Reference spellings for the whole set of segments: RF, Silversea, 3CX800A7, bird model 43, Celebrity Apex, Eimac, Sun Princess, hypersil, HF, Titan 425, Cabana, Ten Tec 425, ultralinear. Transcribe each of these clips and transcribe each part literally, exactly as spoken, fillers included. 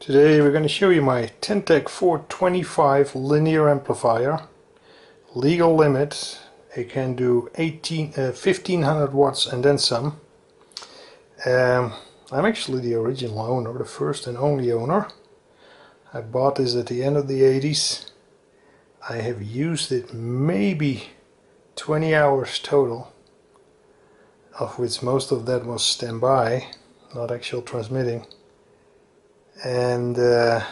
Today we're going to show you my Ten Tec four twenty-five linear amplifier, legal limit. It can do eighteen, uh, fifteen hundred watts and then some. Um, I'm actually the original owner, the first and only owner. I bought this at the end of the eighties. I have used it maybe twenty hours total, of which most of that was standby, not actual transmitting. And uh,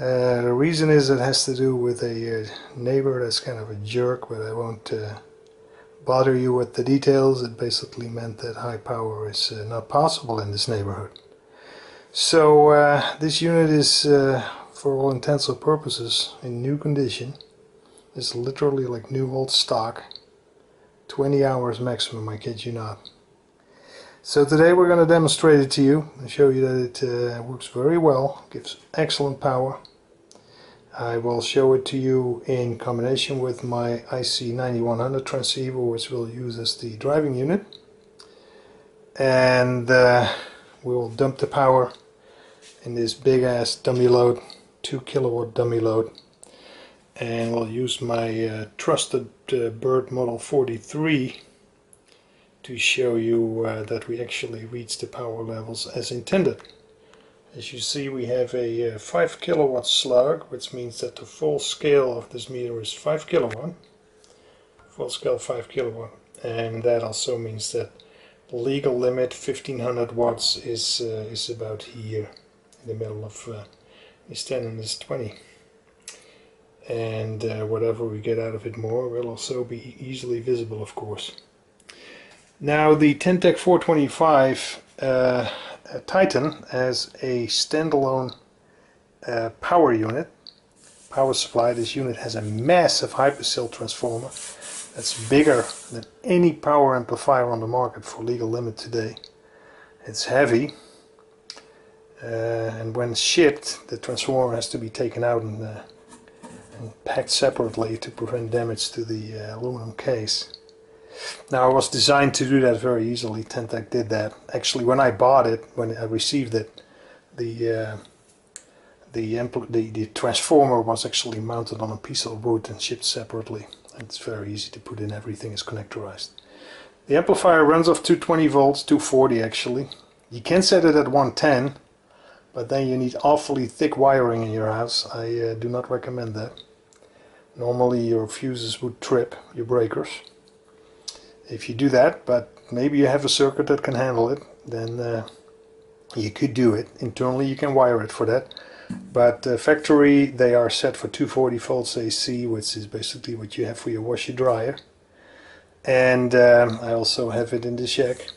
uh, the reason is it has to do with a uh, neighbor that's kind of a jerk, but I won't uh, bother you with the details. It basically meant that high power is uh, not possible in this neighborhood. So uh, this unit is, uh, for all intents and purposes, in new condition. It's literally like new old stock. twenty hours maximum, I kid you not. So today we're going to demonstrate it to you and show you that it uh, works very well, gives excellent power. I will show it to you in combination with my I C ninety-one hundred transceiver, which we'll use as the driving unit. And uh, we will dump the power in this big ass dummy load, two kilowatt dummy load. And we'll use my uh, trusted uh, Bird model forty-three to show you uh, that we actually reach the power levels as intended. As you see, we have a uh, five kilowatt slug, which means that the full scale of this meter is five kilowatt. Full scale five kilowatt. And that also means that the legal limit, fifteen hundred watts, is, uh, is about here, in the middle of uh, this ten and this twenty. And uh, whatever we get out of it more will also be easily visible, of course. Now the Ten Tec four twenty-five uh, Titan has a standalone uh, power unit, power supply. This unit has a massive hypersil transformer that's bigger than any power amplifier on the market for legal limit today. It's heavy. Uh, and when shipped, the transformer has to be taken out and uh, and packed separately to prevent damage to the uh, aluminum case. Now, it was designed to do that very easily. Ten Tec did that. Actually, when I bought it, when I received it, the uh, the, the the transformer was actually mounted on a piece of wood and shipped separately. It's very easy to put in. Everything is connectorized. The amplifier runs off two twenty volts, two forty actually. You can set it at one ten, but then you need awfully thick wiring in your house. I uh, do not recommend that. Normally your fuses would trip, your breakers, if you do that, but maybe you have a circuit that can handle it, then uh, you could do it. Internally you can wire it for that, but uh, factory they are set for two forty volts A C, which is basically what you have for your washer dryer. And um, I also have it in the shack.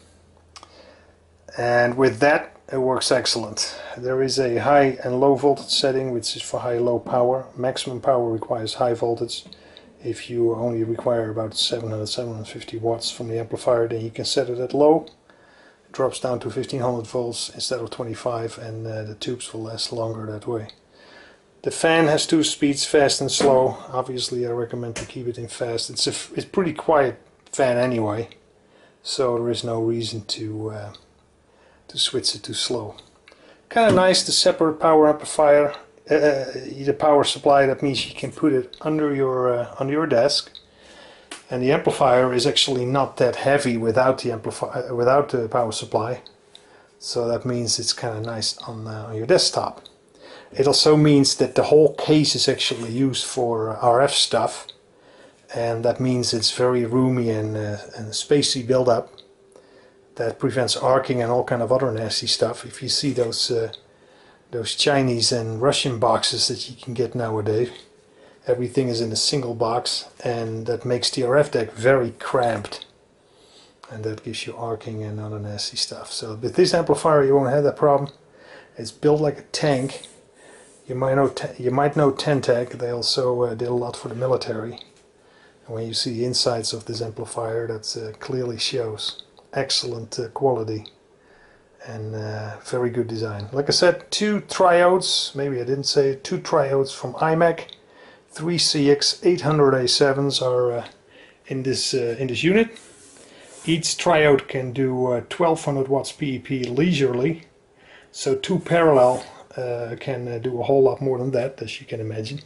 And with that it works excellent. There is a high and low voltage setting, which is for high low power. Maximum power requires high voltage. If you only require about seven hundred, seven fifty watts from the amplifier, then you can set it at low. It drops down to fifteen hundred volts instead of twenty-five, and uh, the tubes will last longer that way. The fan has two speeds, fast and slow. Obviously I recommend to keep it in fast. It's a f it's pretty quiet fan anyway, so there is no reason to uh, to switch it to slow. Kind of nice, the separate power amplifier, uh, the power supply. That means you can put it under your uh, under your desk, and the amplifier is actually not that heavy without the amplifier, without the power supply. So that means it's kind of nice on, uh, on your desktop. It also means that the whole case is actually used for uh, R F stuff, and that means it's very roomy and uh, and spacey build-up. That prevents arcing and all kind of other nasty stuff. If you see those uh, those Chinese and Russian boxes that you can get nowadays, everything is in a single box, and that makes the R F deck very cramped, and that gives you arcing and other nasty stuff. So with this amplifier you won't have that problem. It's built like a tank. You might know you might know Ten Tec. They also uh, did a lot for the military, and when you see the insides of this amplifier, that uh, clearly shows. Excellent uh, quality and uh, very good design. Like I said, two triodes, maybe I didn't say it, two triodes from Eimac, three C X eight hundred A sevens are uh, in this uh, in this unit. Each triode can do uh, twelve hundred watts P E P leisurely, So two parallel uh, can uh, do a whole lot more than that, as you can imagine.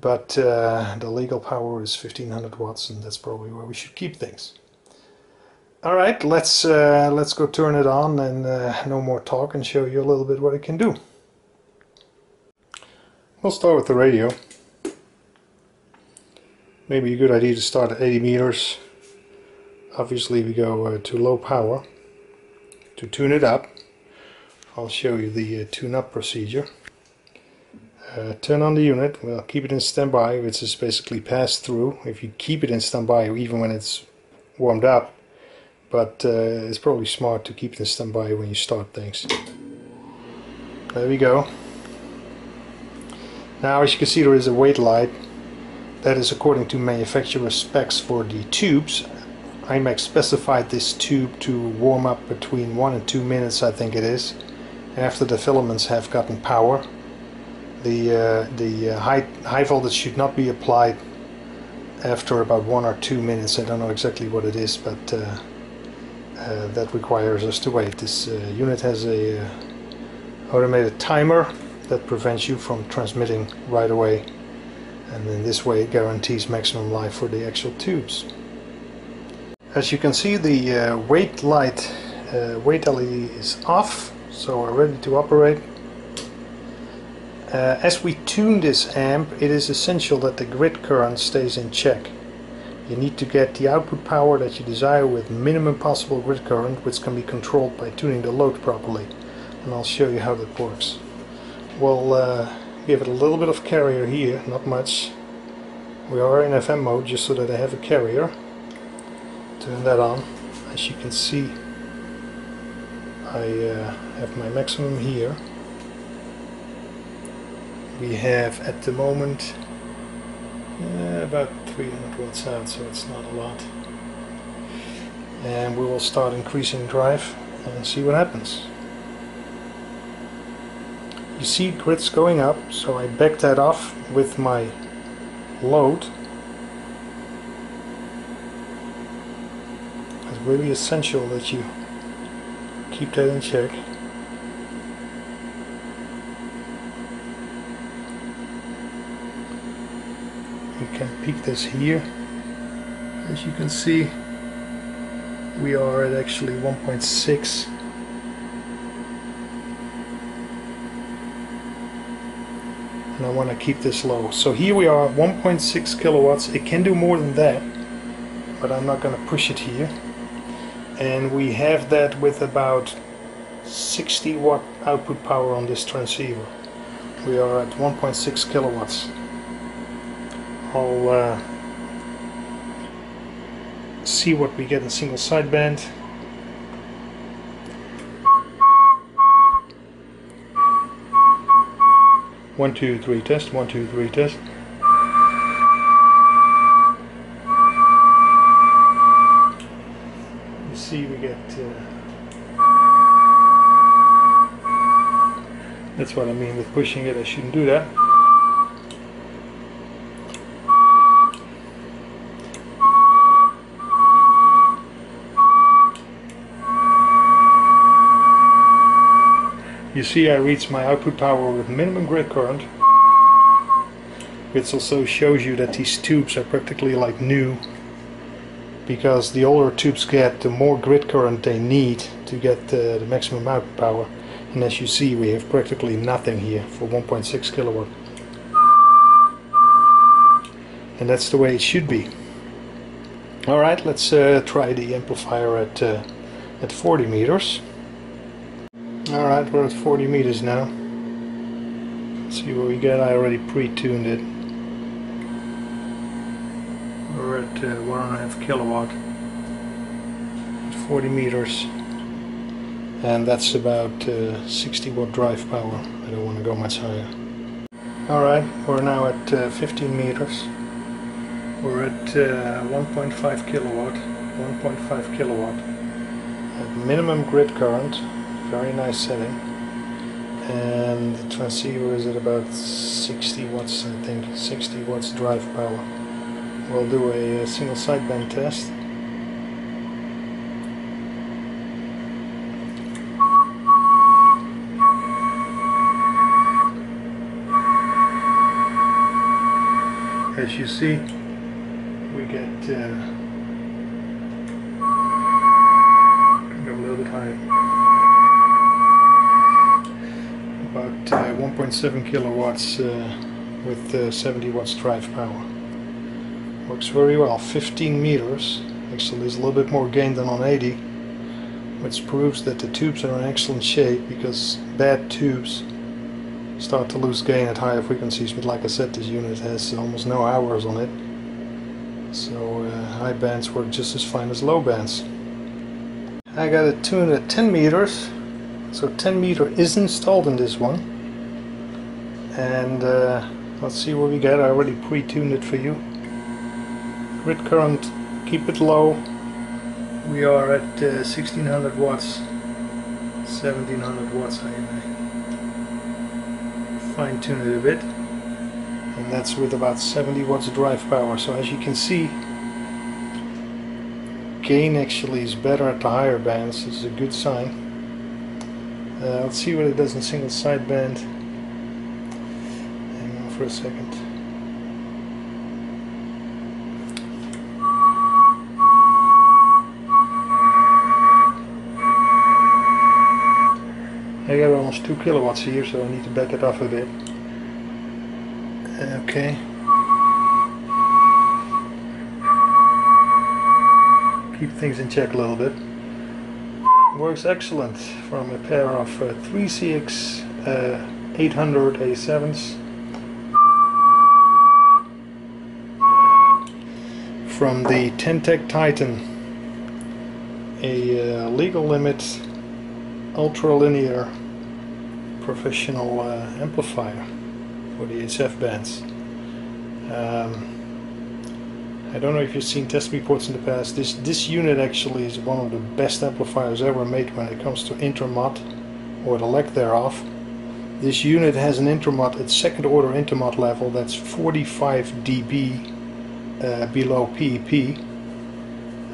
But uh, the legal power is fifteen hundred watts, and that's probably where we should keep things. All right, let's uh, let's go turn it on, and uh, no more talk, and show you a little bit what it can do. We'll start with the radio. Maybe a good idea to start at eighty meters. Obviously, we go uh, to low power to tune it up. I'll show you the uh, tune-up procedure. Uh, turn on the unit. Well, keep it in standby, which is basically pass-through. If you keep it in standby, even when it's warmed up, but uh, it's probably smart to keep it in standby when you start things. There we go. Now, as you can see, there is a weight light. That is according to manufacturer specs for the tubes. Eimac specified this tube to warm up between one and two minutes, I think it is, after the filaments have gotten power. The uh, the uh, high high voltage should not be applied after about one or two minutes. I don't know exactly what it is, but uh, uh, that requires us to wait. This uh, unit has a uh, automated timer that prevents you from transmitting right away, and in this way it guarantees maximum life for the actual tubes. As you can see, the uh, weight light, uh, weight L E D is off, so we're ready to operate. Uh, as we tune this amp, it is essential that the grid current stays in check. You need to get the output power that you desire with minimum possible grid current, which can be controlled by tuning the load properly. And I'll show you how that works. We'll uh, give it a little bit of carrier here, not much. We are in F M mode just so that I have a carrier. Turn that on. As you can see, I uh, have my maximum here. We have at the moment uh, about three hundred watts out, so it's not a lot. And we will start increasing drive and see what happens. You see grid's going up, so I back that off with my load. It's really essential that you keep that in check. You can peek this here. As you can see, we are at actually one point six. And I want to keep this low. So here we are at one point six kilowatts. It can do more than that, but I'm not going to push it here. And we have that with about sixty watt output power on this transceiver. We are at one point six kilowatts. I'll uh, see what we get in single sideband. One, two, three, test. One, two, three, test. You see, we get. Uh, that's what I mean with pushing it. I shouldn't do that. You see, I reach my output power with minimum grid current, which also shows you that these tubes are practically like new, because the older tubes get, the more grid current they need to get the, the maximum output power. And as you see, we have practically nothing here for one point six kilowatt, and that's the way it should be. All right, let's uh, try the amplifier at uh, at forty meters. Alright, we're at forty meters now. Let's see what we get. I already pre-tuned it. We're at uh, one and a half kilowatt. At forty meters. And that's about uh, sixty watt drive power. I don't want to go much higher. Alright, we're now at uh, fifteen meters. We're at uh, one point five kilowatt. one point five kilowatt. At minimum grid current. Very nice setting, and the transceiver is at about sixty watts, I think, sixty watts drive power. We'll do a, a single sideband test. as you see, we get uh, a little bit high, about uh, one point seven kilowatts uh, with uh, seventy watts drive power. Works very well. fifteen meters, actually is a little bit more gain than on eighty, which proves that the tubes are in excellent shape, because bad tubes start to lose gain at higher frequencies. But like I said, this unit has almost no hours on it, so uh, high bands work just as fine as low bands. I got it tuned at ten meters, so ten meter is installed in this one, and uh, let's see what we get. I already pre-tuned it for you. Grid current, keep it low. We are at uh, sixteen hundred watts, seventeen hundred watts. I fine tune it a bit, and that's with about seventy watts of drive power. So as you can see, gain actually is better at the higher bands. This is a good sign. Uh, let's see what it does in single sideband. Hang on for a second. I got almost two kilowatts here, so I need to back it off a bit. Okay. Keep things in check a little bit. Works excellent from a pair of uh, three C X eight hundred A sevens. From the Ten Tec Titan. A uh, legal limit, ultralinear professional uh, amplifier for the H F bands. Um, I don't know if you've seen test reports in the past. This this unit actually is one of the best amplifiers ever made when it comes to intermod, or the lack thereof. This unit has an intermod at second order intermod level that's forty-five D B uh, below P E P.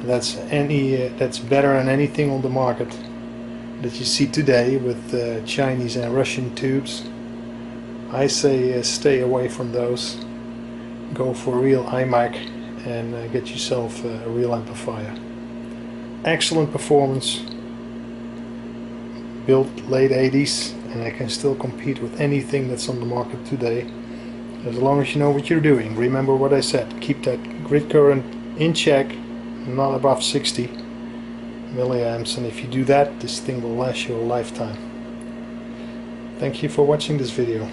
That's any uh, that's better than anything on the market that you see today with uh, Chinese and Russian tubes. I say uh, stay away from those. Go for real Eimac and uh, get yourself uh, a real amplifier. Excellent performance. Built late eighties, and it can still compete with anything that's on the market today, as long as you know what you're doing. Remember what I said: keep that grid current in check, not above sixty milliamps, and if you do that, this thing will last you a lifetime. Thank you for watching this video.